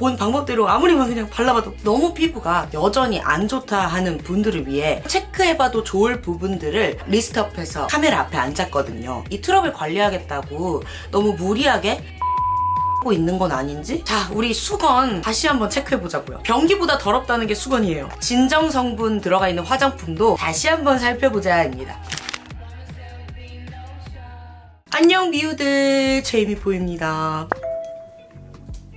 본 방법대로 아무리만 그냥 발라봐도 너무 피부가 여전히 안 좋다 하는 분들을 위해 체크해봐도 좋을 부분들을 리스트업해서 카메라 앞에 앉았거든요. 이 트러블 관리하겠다고 너무 무리하게 하고 있는 건 아닌지? 자, 우리 수건 다시 한번 체크해보자고요. 변기보다 더럽다는 게 수건이에요. 진정 성분 들어가 있는 화장품도 다시 한번 살펴보자입니다. 안녕 미우들, 제이미포유입니다.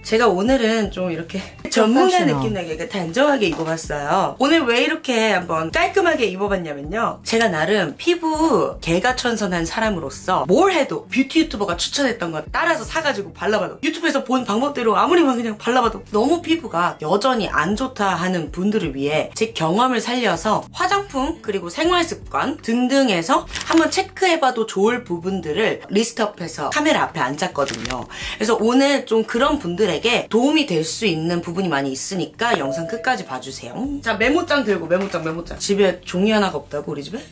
제가 오늘은 좀 이렇게 전문가 느낌 나게 단정하게 입어봤어요. 오늘 왜 이렇게 한번 깔끔하게 입어봤냐면요, 제가 나름 피부 개가천선한 사람으로서 뭘 해도 뷰티 유튜버가 추천했던 거 따라서 사가지고 발라봐도, 유튜브에서 본 방법대로 아무리만 그냥 발라봐도 너무 피부가 여전히 안 좋다 하는 분들을 위해 제 경험을 살려서 화장품 그리고 생활습관 등등에서 한번 체크해봐도 좋을 부분들을 리스트업해서 카메라 앞에 앉았거든요. 그래서 오늘 좀 그런 분들의 도움이 될 수 있는 부분이 많이 있으니까 영상 끝까지 봐주세요. 자, 메모장 들고, 메모장. 집에 종이 하나가 없다고, 우리 집에?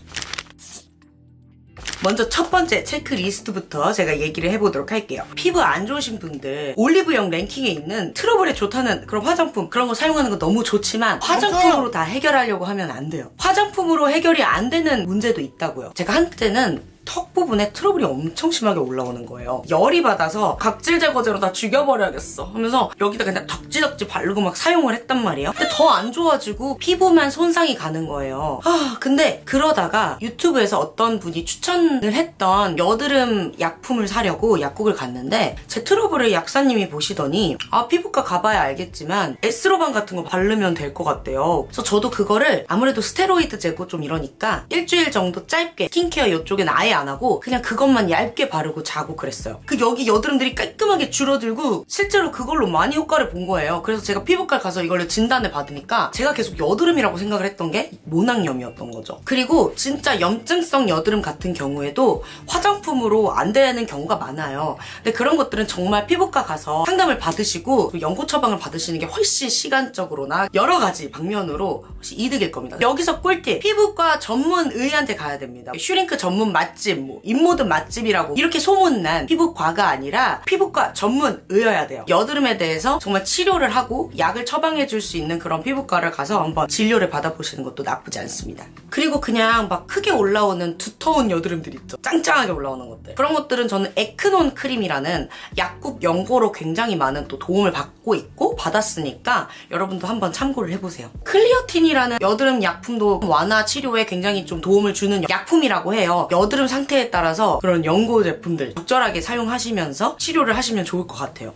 먼저 첫 번째 체크리스트부터 제가 얘기를 해보도록 할게요. 피부 안 좋으신 분들, 올리브영 랭킹에 있는 트러블에 좋다는 그런 화장품, 그런 거 사용하는 건 너무 좋지만 화장품으로 다 해결하려고 하면 안 돼요. 화장품으로 해결이 안 되는 문제도 있다고요. 제가 한때는 턱 부분에 트러블이 엄청 심하게 올라오는 거예요. 열이 받아서 각질 제거제로 다 죽여버려야겠어 하면서 여기다 그냥 덕지덕지 바르고 막 사용을 했단 말이에요. 근데 더 안 좋아지고 피부만 손상이 가는 거예요. 근데 그러다가 유튜브에서 어떤 분이 추천을 했던 여드름 약품을 사려고 약국을 갔는데 제 트러블을 약사님이 보시더니, 아, 피부과 가봐야 알겠지만 에스로반 같은 거 바르면 될 것 같대요. 그래서 저도 그거를 아무래도 스테로이드 재고 좀 이러니까 일주일 정도 짧게 스킨케어 이쪽엔 아예 안 하고 그냥 그것만 얇게 바르고 자고 그랬어요. 그 여기 여드름들이 깔끔하게 줄어들고 실제로 그걸로 많이 효과를 본 거예요. 그래서 제가 피부과 가서 이걸로 진단을 받으니까 제가 계속 여드름이라고 생각을 했던 게 모낭염이었던 거죠. 그리고 진짜 염증성 여드름 같은 경우에도 화장품으로 안 되는 경우가 많아요. 근데 그런 것들은 정말 피부과 가서 상담을 받으시고 연고 처방을 받으시는 게 훨씬 시간적으로나 여러 가지 방면으로 훨씬 이득일 겁니다. 여기서 꿀팁! 피부과 전문의한테 가야 됩니다. 슈링크 전문 맛집, 뭐 입모드 맛집이라고 이렇게 소문난 피부과가 아니라 피부과 전문의여야 돼요. 여드름에 대해서 정말 치료를 하고 약을 처방해줄 수 있는 그런 피부과를 가서 한번 진료를 받아보시는 것도 나쁘지 않습니다. 그리고 그냥 막 크게 올라오는 두터운 여드름들 있죠. 짱짱하게 올라오는 것들. 그런 것들은 저는 에크논 크림이라는 약국 연고로 굉장히 많은 또 도움을 받고 있고 받았으니까 여러분도 한번 참고를 해보세요. 클리어틴이라는 여드름 약품도 완화 치료에 굉장히 좀 도움을 주는 약품이라고 해요. 여드름 상태에 따라서 그런 연고 제품들 적절하게 사용하시면서 치료를 하시면 좋을 것 같아요.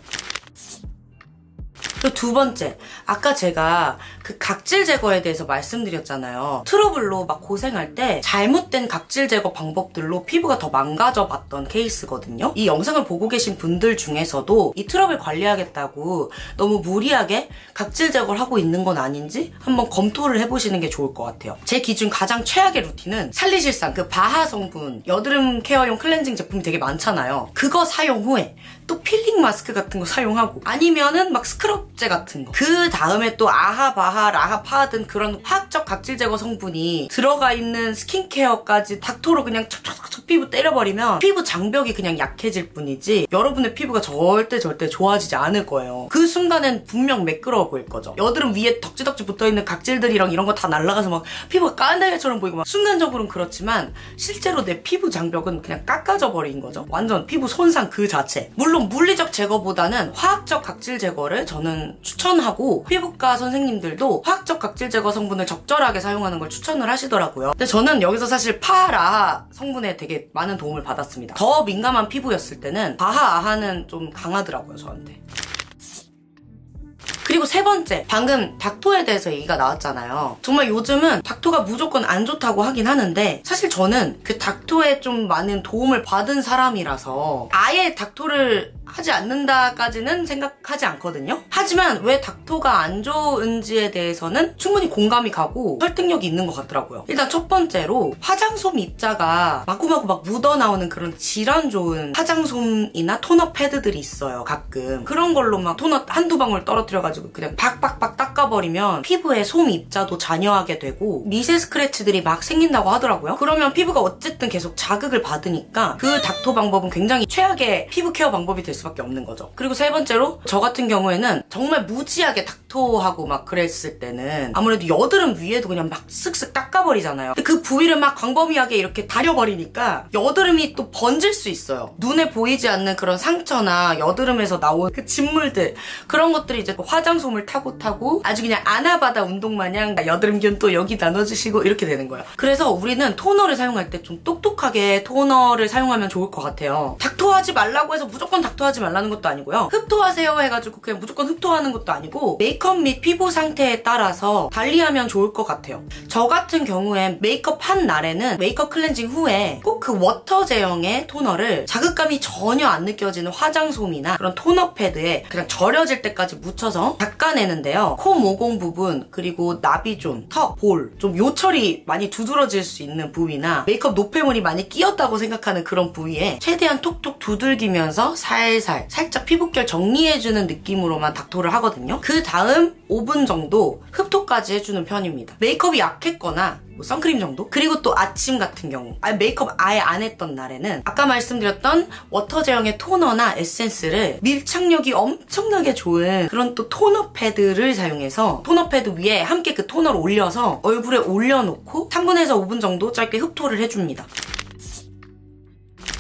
또 두 번째, 아까 제가 그 각질 제거에 대해서 말씀드렸잖아요. 트러블로 막 고생할 때 잘못된 각질 제거 방법들로 피부가 더 망가져 봤던 케이스거든요. 이 영상을 보고 계신 분들 중에서도 이 트러블 관리하겠다고 너무 무리하게 각질 제거를 하고 있는 건 아닌지 한번 검토를 해보시는 게 좋을 것 같아요. 제 기준 가장 최악의 루틴은 살리실산 그 바하 성분 여드름 케어용 클렌징 제품이 되게 많잖아요. 그거 사용 후에 또 필링 마스크 같은 거 사용하고, 아니면은 막 스크럽제 같은 거, 그 다음에 또 아하바하 라하파 든 그런 화학적 각질 제거 성분이 들어가 있는 스킨케어까지 닥터로 그냥 척척척 피부 때려버리면 피부 장벽이 그냥 약해질 뿐이지 여러분의 피부가 절대 좋아지지 않을 거예요. 그 순간엔 분명 매끄러워 보일 거죠. 여드름 위에 덕지덕지 붙어있는 각질들이랑 이런 거 다 날아가서 막 피부가 까나리처럼 보이고 막 순간적으로는 그렇지만 실제로 내 피부 장벽은 그냥 깎아져 버린 거죠. 완전 피부 손상 그 자체. 물론 물리적 제거보다는 화학적 각질 제거를 저는 추천하고 피부과 선생님들도 화학적 각질 제거 성분을 적절하게 사용하는 걸 추천을 하시더라고요. 근데 저는 여기서 사실 파하라하 성분에 되게 많은 도움을 받았습니다. 더 민감한 피부였을 때는 파하아하는 좀 강하더라고요, 저한테. 그리고 세 번째, 방금 닥토에 대해서 얘기가 나왔잖아요. 정말 요즘은 닥토가 무조건 안 좋다고 하긴 하는데 사실 저는 그 닥토에 좀 많은 도움을 받은 사람이라서 아예 닥토를 하지 않는다까지는 생각하지 않거든요. 하지만 왜 닥토가 안 좋은지에 대해서는 충분히 공감이 가고 설득력이 있는 것 같더라고요. 일단 첫 번째로 화장솜 입자가 마구마구 막 묻어나오는 그런 질환 좋은 화장솜이나 토너 패드들이 있어요, 가끔. 그런 걸로 막 토너 한두 방울 떨어뜨려가지고 그냥 박박박 딱 깎아버리면 피부에 솜입자도 잔여하게 되고 미세 스크래치들이 막 생긴다고 하더라고요. 그러면 피부가 어쨌든 계속 자극을 받으니까 그 닥터 방법은 굉장히 최악의 피부 케어 방법이 될 수밖에 없는 거죠. 그리고 세 번째로 저 같은 경우에는 정말 무지하게 닥터하고 막 그랬을 때는 아무래도 여드름 위에도 그냥 막 쓱쓱 닦아버리잖아요. 근데 그 부위를 막 광범위하게 이렇게 다려버리니까 여드름이 또 번질 수 있어요. 눈에 보이지 않는 그런 상처나 여드름에서 나온 그 진물들, 그런 것들이 이제 화장솜을 타고 아주 그냥 아나바다 운동 마냥 여드름균 또 여기 나눠주시고 이렇게 되는 거예요. 그래서 우리는 토너를 사용할 때 좀 똑똑하게 토너를 사용하면 좋을 것 같아요. 닥토하지 말라고 해서 무조건 닥토하지 말라는 것도 아니고요. 흡토하세요 해가지고 그냥 무조건 흡토하는 것도 아니고 메이크업 및 피부 상태에 따라서 달리하면 좋을 것 같아요. 저 같은 경우엔 메이크업 한 날에는 메이크업 클렌징 후에 꼭 그 워터 제형의 토너를 자극감이 전혀 안 느껴지는 화장솜이나 그런 토너 패드에 그냥 절여질 때까지 묻혀서 닦아내는데요. 코 모공 부분, 그리고 나비존, 턱, 볼, 좀 요철이 많이 두드러질 수 있는 부위나 메이크업 노폐물이 많이 끼었다고 생각하는 그런 부위에 최대한 톡톡 두들기면서 살짝 피부결 정리해주는 느낌으로만 닥토를 하거든요. 그 다음 5분 정도 흡토까지 해주는 편입니다. 메이크업이 약했거나 뭐 선크림 정도? 그리고 또 아침 같은 경우 메이크업 아예 안 했던 날에는 아까 말씀드렸던 워터 제형의 토너나 에센스를 밀착력이 엄청나게 좋은 그런 또 토너 패드를 사용해서 토너 패드 위에 함께 그 토너를 올려서 얼굴에 올려놓고 3분에서 5분 정도 짧게 흡토를 해줍니다.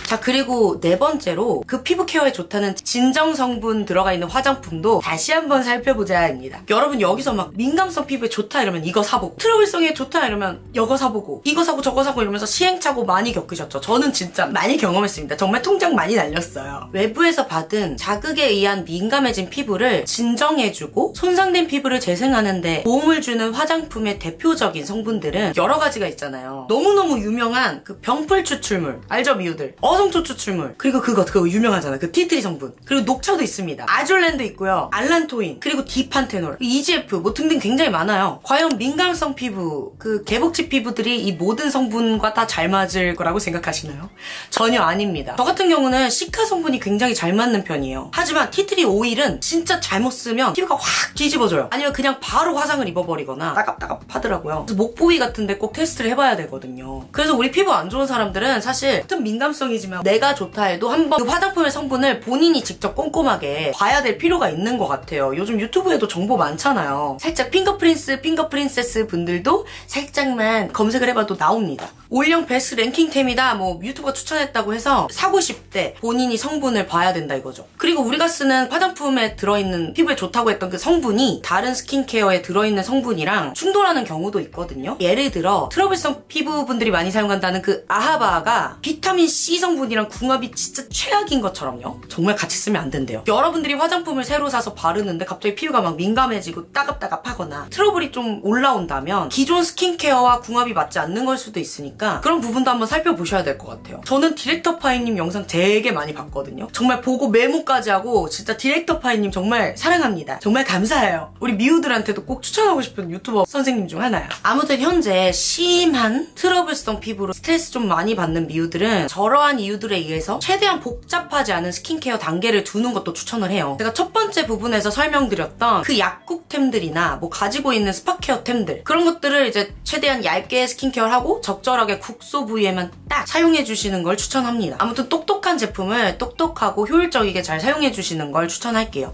자, 그리고 네 번째로 그 피부 케어에 좋다는 진정 성분 들어가 있는 화장품도 다시 한번 살펴보자 입니다. 여러분 여기서 막 민감성 피부에 좋다 이러면 이거 사보고, 트러블성에 좋다 이러면 이거 사보고, 이거 사고 저거 사고 이러면서 시행착오 많이 겪으셨죠. 저는 진짜 많이 경험했습니다. 정말 통장 많이 날렸어요. 외부에서 받은 자극에 의한 민감해진 피부를 진정해주고 손상된 피부를 재생하는 데 도움을 주는 화장품의 대표적인 성분들은 여러 가지가 있잖아요. 너무너무 유명한 그 병풀 추출물 알죠, 미우들? 어성초 추출물, 그리고 그거 유명하잖아, 그 티트리 성분. 그리고 녹차도 있습니다. 아졸렌도 있고요, 알란토인, 그리고 디판테놀, EGF 뭐 등등 굉장히 많아요. 과연 민감성 피부, 그 개복치 피부들이 이 모든 성분과 다 잘 맞을 거라고 생각하시나요? 전혀 아닙니다. 저 같은 경우는 시카 성분이 굉장히 잘 맞는 편이에요. 하지만 티트리 오일은 진짜 잘못 쓰면 피부가 확 뒤집어져요. 아니면 그냥 바로 화상을 입어버리거나 따갑따갑하더라고요. 그래서 목 부위 같은데 꼭 테스트를 해봐야 되거든요. 그래서 우리 피부 안 좋은 사람들은 사실 같은 민감성이 내가 좋다 해도 한번 그 화장품의 성분을 본인이 직접 꼼꼼하게 봐야 될 필요가 있는 것 같아요. 요즘 유튜브에도 정보 많잖아요. 살짝 핑거프린스, 핑거프린세스 분들도 살짝만 검색을 해봐도 나옵니다. 올영 베스트 랭킹템이다, 뭐 유튜버가 추천했다고 해서 사고 싶대 본인이 성분을 봐야 된다 이거죠. 그리고 우리가 쓰는 화장품에 들어있는, 피부에 좋다고 했던 그 성분이 다른 스킨케어에 들어있는 성분이랑 충돌하는 경우도 있거든요. 예를 들어 트러블성 피부분들이 많이 사용한다는 그 아하바가 비타민C 성분이랑 궁합이 진짜 최악인 것처럼요. 정말 같이 쓰면 안 된대요. 여러분들이 화장품을 새로 사서 바르는데 갑자기 피부가 막 민감해지고 따갑따갑하거나 트러블이 좀 올라온다면 기존 스킨케어와 궁합이 맞지 않는 걸 수도 있으니까 그런 부분도 한번 살펴보셔야 될 것 같아요. 저는 디렉터 파이님 영상 되게 많이 봤거든요. 정말 보고 메모까지 하고, 진짜 디렉터 파이님 정말 사랑합니다. 정말 감사해요. 우리 미우들한테도 꼭 추천하고 싶은 유튜버 선생님 중 하나예요. 아무튼 현재 심한 트러블성 피부로 스트레스 좀 많이 받는 미우들은 저러한 이유들에 의해서 최대한 복잡하지 않은 스킨케어 단계를 두는 것도 추천을 해요. 제가 첫 번째 부분에서 설명드렸던 그 약국템들이나 뭐 가지고 있는 스파케어템들, 그런 것들을 이제 최대한 얇게 스킨케어를 하고 적절하게 국소 부위에만 딱 사용해 주시는 걸 추천합니다. 아무튼 똑똑한 제품을 똑똑하고 효율적이게 잘 사용해 주시는 걸 추천할게요.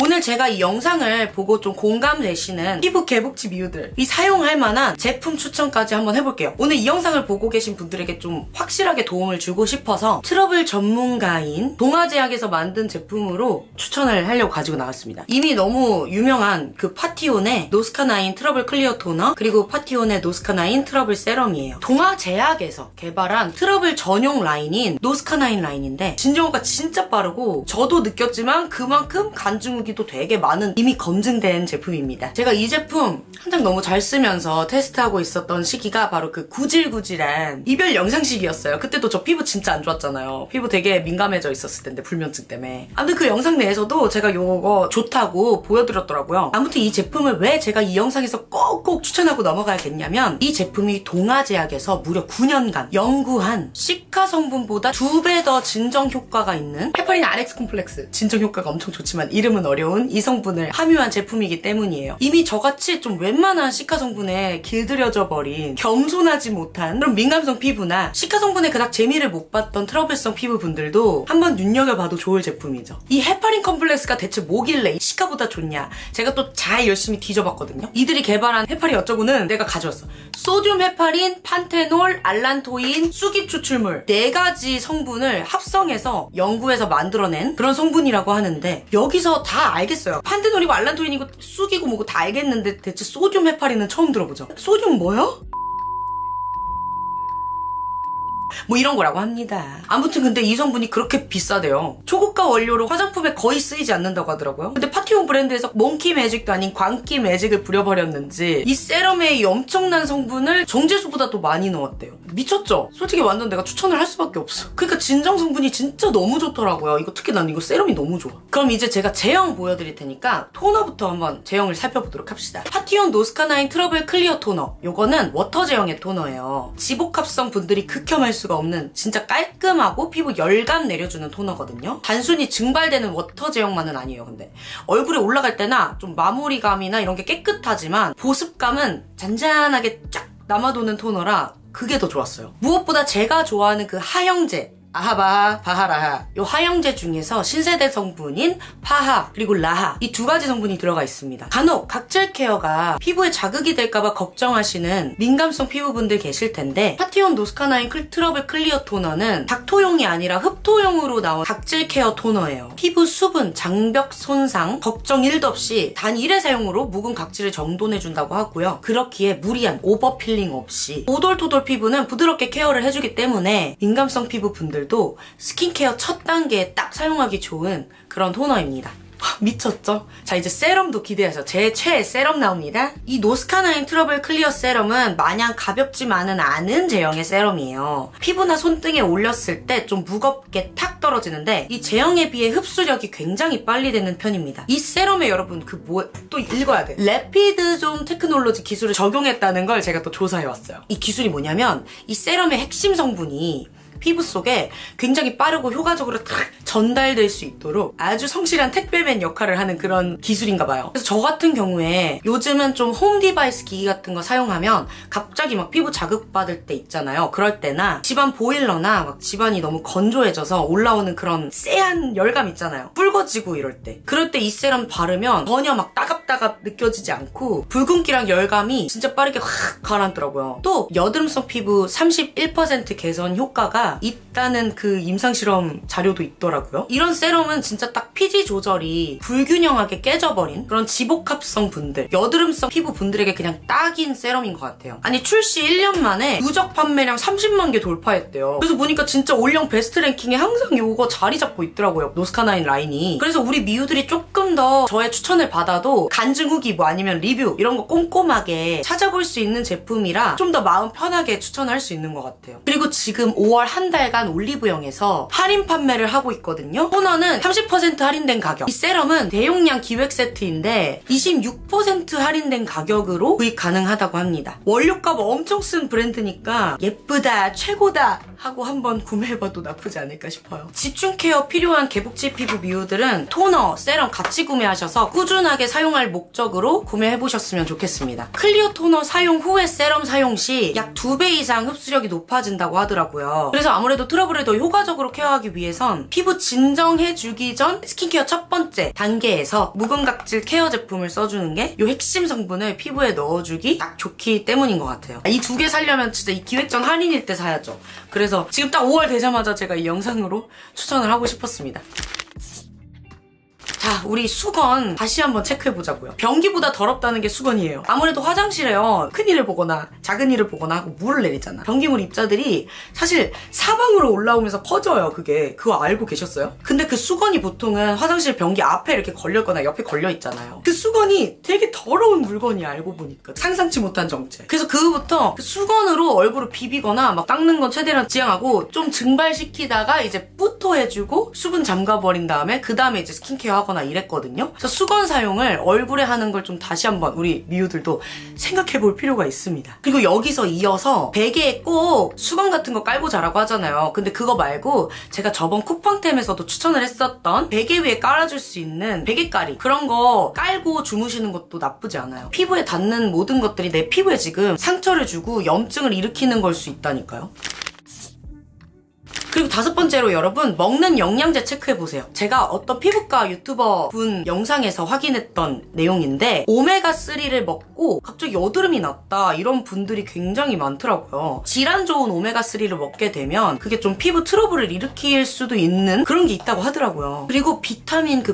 오늘 제가 이 영상을 보고 좀 공감되시는 피부 개복치 미우들, 이 사용할 만한 제품 추천까지 한번 해볼게요. 오늘 이 영상을 보고 계신 분들에게 좀 확실하게 도움을 주고 싶어서 트러블 전문가인 동아제약에서 만든 제품으로 추천을 하려고 가지고 나왔습니다. 이미 너무 유명한 그 파티온의 노스카나인 트러블 클리어 토너, 그리고 파티온의 노스카나인 트러블 세럼이에요. 동아제약에서 개발한 트러블 전용 라인인 노스카나인 라인인데 진정효과 진짜 빠르고, 저도 느꼈지만 그만큼 간증 후기도 되게 많은 이미 검증된 제품입니다. 제가 이 제품 한창 너무 잘 쓰면서 테스트하고 있었던 시기가 바로 그 구질구질한 이별 영상 시기였어요. 그때도 저 피부 진짜 안 좋았잖아요. 피부 되게 민감해져 있었을 텐데, 불면증 때문에. 아무튼 그 영상 내에서도 제가 요거 좋다고 보여드렸더라고요. 아무튼 이 제품을 왜 제가 이 영상에서 꼭꼭 추천하고 넘어가야겠냐면, 이 제품이 동아제약에서 무려 9년간 연구한 시카 성분보다 2배 더 진정 효과가 있는 헤파린 RX 콤플렉스, 진정 효과가 엄청 좋지만 이름은 어려워 어려운 이 성분을 함유한 제품이기 때문이에요. 이미 저같이 좀 웬만한 시카 성분에 길들여져 버린 겸손하지 못한 그런 민감성 피부나 시카 성분에 그닥 재미를 못 봤던 트러블성 피부분들도 한번 눈여겨봐도 좋을 제품이죠. 이 헤파린 컴플렉스가 대체 뭐길래 시카보다 좋냐, 제가 또 잘 열심히 뒤져봤거든요. 이들이 개발한 헤파린 어쩌고는 내가 가져왔어. 소듐 헤파린, 판테놀, 알란토인, 수깁 추출물 4가지 성분을 합성해서 연구해서 만들어낸 그런 성분이라고 하는데, 여기서 다 알겠어요. 판테놀이고 알란토인이고 수기고 뭐고 다 알겠는데 대체 소듐 헤파린은 처음 들어보죠. 소듐 뭐요? 뭐 이런 거라고 합니다. 아무튼 근데 이 성분이 그렇게 비싸대요. 초고가 원료로 화장품에 거의 쓰이지 않는다고 하더라고요. 근데 파티온 브랜드에서 몽키 매직도 아닌 광기 매직을 부려버렸는지 이 세럼에 이 엄청난 성분을 정제수보다 더 많이 넣었대요. 미쳤죠? 솔직히 완전 내가 추천을 할 수밖에 없어. 그러니까 진정 성분이 진짜 너무 좋더라고요. 이거 특히 난 이거 세럼이 너무 좋아. 그럼 이제 제가 제형 보여드릴 테니까 토너부터 한번 제형을 살펴보도록 합시다. 파티온 노스카나인 트러블 클리어 토너, 요거는 워터 제형의 토너예요. 지복합성 분들이 극혐할 수가 없는 진짜 깔끔하고 피부 열감 내려주는 토너거든요. 단순히 증발되는 워터 제형만은 아니에요. 근데 얼굴에 올라갈 때나 좀 마무리감이나 이런 게 깨끗하지만 보습감은 잔잔하게 쫙 남아도는 토너라 그게 더 좋았어요. 무엇보다 제가 좋아하는 그 하형제 아하바하, 바하라하, 이 하형제 중에서 신세대 성분인 파하 그리고 라하, 이 2가지 성분이 들어가 있습니다. 간혹 각질 케어가 피부에 자극이 될까봐 걱정하시는 민감성 피부분들 계실 텐데, 파티온 노스카나인 트러블 클리어 토너는 닥토용이 아니라 흡토용으로 나온 각질 케어 토너예요. 피부 수분, 장벽 손상 걱정 1도 없이 단 1회 사용으로 묵은 각질을 정돈해준다고 하고요. 그렇기에 무리한 오버필링 없이 오돌토돌 피부는 부드럽게 케어를 해주기 때문에 민감성 피부분들 도 스킨케어 첫 단계에 딱 사용하기 좋은 그런 토너입니다. 미쳤죠? 자, 이제 세럼도 기대하죠. 제 최애 세럼 나옵니다. 이 노스카나인 트러블 클리어 세럼은 마냥 가볍지만은 않은 제형의 세럼이에요. 피부나 손등에 올렸을 때 좀 무겁게 탁 떨어지는데 이 제형에 비해 흡수력이 굉장히 빨리 되는 편입니다. 이 세럼에 여러분 그 뭐 또 읽어야 돼. 래피드존 테크놀로지 기술을 적용했다는 걸 제가 또 조사해왔어요. 이 기술이 뭐냐면 이 세럼의 핵심 성분이 피부 속에 굉장히 빠르고 효과적으로 탁 전달될 수 있도록 아주 성실한 택배맨 역할을 하는 그런 기술인가 봐요. 그래서 저 같은 경우에 요즘은 좀 홈 디바이스 기기 같은 거 사용하면 갑자기 막 피부 자극받을 때 있잖아요. 그럴 때나 집안 보일러나 막 집안이 너무 건조해져서 올라오는 그런 쎄한 열감 있잖아요. 붉어지고 이럴 때, 그럴 때 이 세럼 바르면 전혀 막 따갑따갑 느껴지지 않고 붉은기랑 열감이 진짜 빠르게 확 가라앉더라고요. 또 여드름성 피부 31% 개선 효과가 있다는 그 임상실험 자료도 있더라고요. 이런 세럼은 진짜 딱 pH 조절이 불균형하게 깨져버린 그런 지복합성 분들, 여드름성 피부 분들에게 그냥 딱인 세럼인 것 같아요. 아니 출시 1년 만에 누적 판매량 30만 개 돌파했대요. 그래서 보니까 진짜 올영 베스트 랭킹에 항상 요거 자리 잡고 있더라고요, 노스카나인 라인이. 그래서 우리 미우들이 조금 더 저의 추천을 받아도 간증 후기 뭐 아니면 리뷰 이런 거 꼼꼼하게 찾아볼 수 있는 제품이라 좀 더 마음 편하게 추천할 수 있는 것 같아요. 그리고 지금 5월 한 달간 올리브영에서 할인 판매를 하고 있거든요. 토너는 30% 할인된 가격, 이 세럼은 대용량 기획 세트인데 26% 할인된 가격으로 구입 가능하다고 합니다. 원료값 엄청 쓴 브랜드니까 예쁘다, 최고다 하고 한번 구매해봐도 나쁘지 않을까 싶어요. 집중 케어 필요한 개복치 피부 미우들은 토너, 세럼 같이 구매하셔서 꾸준하게 사용할 목적으로 구매해보셨으면 좋겠습니다. 클리어 토너 사용 후에 세럼 사용 시 약 2배 이상 흡수력이 높아진다고 하더라고요. 그래서 아무래도 트러블을 더 효과적으로 케어하기 위해선 피부 진정해주기 전 스킨케어 첫 번째 단계에서 묵은 각질 케어 제품을 써주는 게 이 핵심 성분을 피부에 넣어주기 딱 좋기 때문인 것 같아요. 이 2개 사려면 진짜 이 기획전 할인일 때 사야죠. 그래서 지금 딱 5월 되자마자 제가 이 영상으로 추천을 하고 싶었습니다. 자, 우리 수건 다시 한번 체크해보자고요. 변기보다 더럽다는 게 수건이에요. 아무래도 화장실에요, 큰일을 보거나 작은 일을 보거나 하고 물을 내리잖아. 변기물 입자들이 사실 사방으로 올라오면서 퍼져요. 그거 알고 계셨어요? 근데 그 수건이 보통은 화장실 변기 앞에 이렇게 걸려있거나 옆에 걸려있잖아요. 그 수건이 되게 더러운 물건이, 알고 보니까 상상치 못한 정체. 그래서 그후부터 그 수건으로 얼굴을 비비거나 막 닦는 건 최대한 지양하고 좀 증발시키다가 이제 뿌토해주고 수분 잠가버린 다음에 그 다음에 이제 스킨케어하고 하거나 이랬거든요. 그래서 수건 사용을 얼굴에 하는 걸 좀 다시 한번 우리 미우들도 생각해 볼 필요가 있습니다. 그리고 여기서 이어서 베개에 꼭 수건 같은 거 깔고 자라고 하잖아요. 근데 그거 말고 제가 저번 쿠팡템에서도 추천을 했었던 베개 위에 깔아줄 수 있는 베개까리, 그런 거 깔고 주무시는 것도 나쁘지 않아요. 피부에 닿는 모든 것들이 내 피부에 지금 상처를 주고 염증을 일으키는 걸 수 있다니까요. 그리고 5번째로 여러분, 먹는 영양제 체크해보세요. 제가 어떤 피부과 유튜버 분 영상에서 확인했던 내용인데, 오메가3를 먹고 갑자기 여드름이 났다 이런 분들이 굉장히 많더라고요. 질환 좋은 오메가3를 먹게 되면 그게 좀 피부 트러블을 일으킬 수도 있는 그런 게 있다고 하더라고요. 그리고 비타민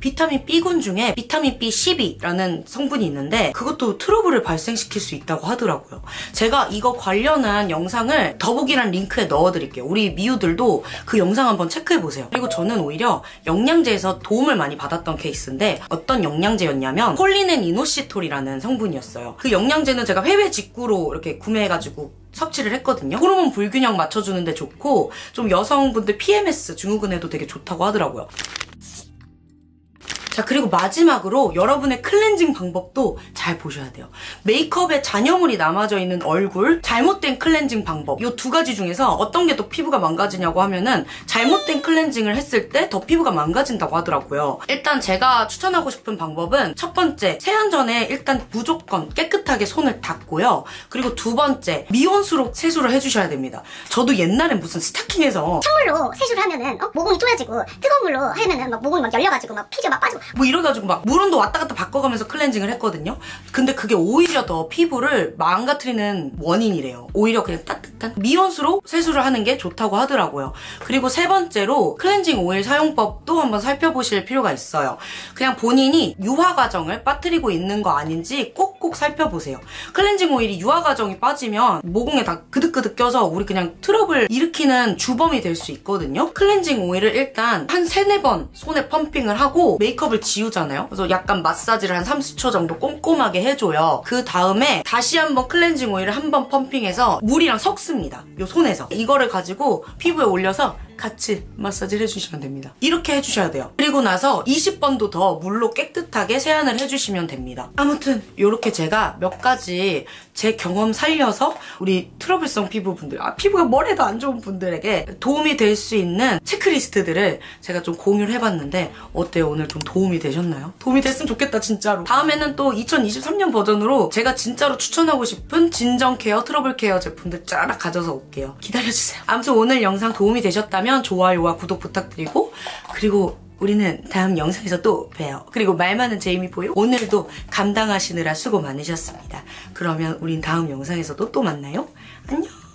비타민 B군 중에 비타민 B12라는 성분이 있는데 그것도 트러블을 발생시킬 수 있다고 하더라고요. 제가 이거 관련한 영상을 더보기란 링크에 넣어드릴게요. 우리 미유 들도 그 영상 한번 체크해보세요. 그리고 저는 오히려 영양제에서 도움을 많이 받았던 케이스인데, 어떤 영양제였냐면 콜린앤 이노시톨이라는 성분이었어요. 그 영양제는 제가 회배 직구로 이렇게 구매해가지고 섭취를 했거든요. 호르몬 불균형 맞춰주는데 좋고, 좀 여성분들 PMS 증후군에도 되게 좋다고 하더라고요. 자, 그리고 마지막으로 여러분의 클렌징 방법도 잘 보셔야 돼요. 메이크업에 잔여물이 남아져 있는 얼굴, 잘못된 클렌징 방법, 이 2가지 중에서 어떤 게 더 피부가 망가지냐고 하면은 잘못된 클렌징을 했을 때 더 피부가 망가진다고 하더라고요. 일단 제가 추천하고 싶은 방법은, 첫 번째, 세안 전에 일단 무조건 깨끗하게 손을 닦고요. 그리고 2번째, 미온수로 세수를 해주셔야 됩니다. 저도 옛날엔 무슨 스타킹에서 찬물로 세수를 하면은 모공이 쪼여지고, 뜨거운 물로 하면은 막 모공이 막 열려가지고 막 피지 막 빠지고 뭐 이래가지고 막 물온도 왔다 갔다 바꿔가면서 클렌징을 했거든요. 근데 그게 오히려 더 피부를 망가뜨리는 원인이래요. 오히려 그냥 따뜻한 미온수로 세수를 하는 게 좋다고 하더라고요. 그리고 3번째로 클렌징 오일 사용법도 한번 살펴보실 필요가 있어요. 그냥 본인이 유화 과정을 빠뜨리고 있는 거 아닌지 꼭꼭 살펴보세요. 클렌징 오일이 유화 과정이 빠지면 모공에 다 그득그득 껴서 우리 그냥 트러블 일으키는 주범이 될 수 있거든요. 클렌징 오일을 일단 한 3-4번 손에 펌핑을 하고 메이크업 을 지우잖아요. 그래서 약간 마사지를 한 30초 정도 꼼꼼하게 해줘요. 그 다음에 다시 한번 클렌징 오일을 한번 펌핑해서 물이랑 섞습니다. 요 손에서. 이거를 가지고 피부에 올려서 같이 마사지를 해주시면 됩니다. 이렇게 해주셔야 돼요. 그리고 나서 20번도 더 물로 깨끗하게 세안을 해주시면 됩니다. 아무튼 이렇게 제가 몇 가지 제 경험 살려서 우리 트러블성 피부분들, 피부가 뭐래도 안 좋은 분들에게 도움이 될 수 있는 체크리스트들을 제가 좀 공유를 해봤는데, 어때요? 오늘 좀 도움이 되셨나요? 도움이 됐으면 좋겠다 진짜로. 다음에는 또 2023년 버전으로 제가 진짜로 추천하고 싶은 진정 케어, 트러블 케어 제품들 쫙 가져서 올게요. 기다려주세요. 아무튼 오늘 영상 도움이 되셨다면 좋아요와 구독 부탁드리고, 그리고 우리는 다음 영상에서 또 봬요. 그리고 말 많은 제이미포유, 오늘도 감당하시느라 수고 많으셨습니다. 그러면 우린 다음 영상에서도 또 만나요. 안녕.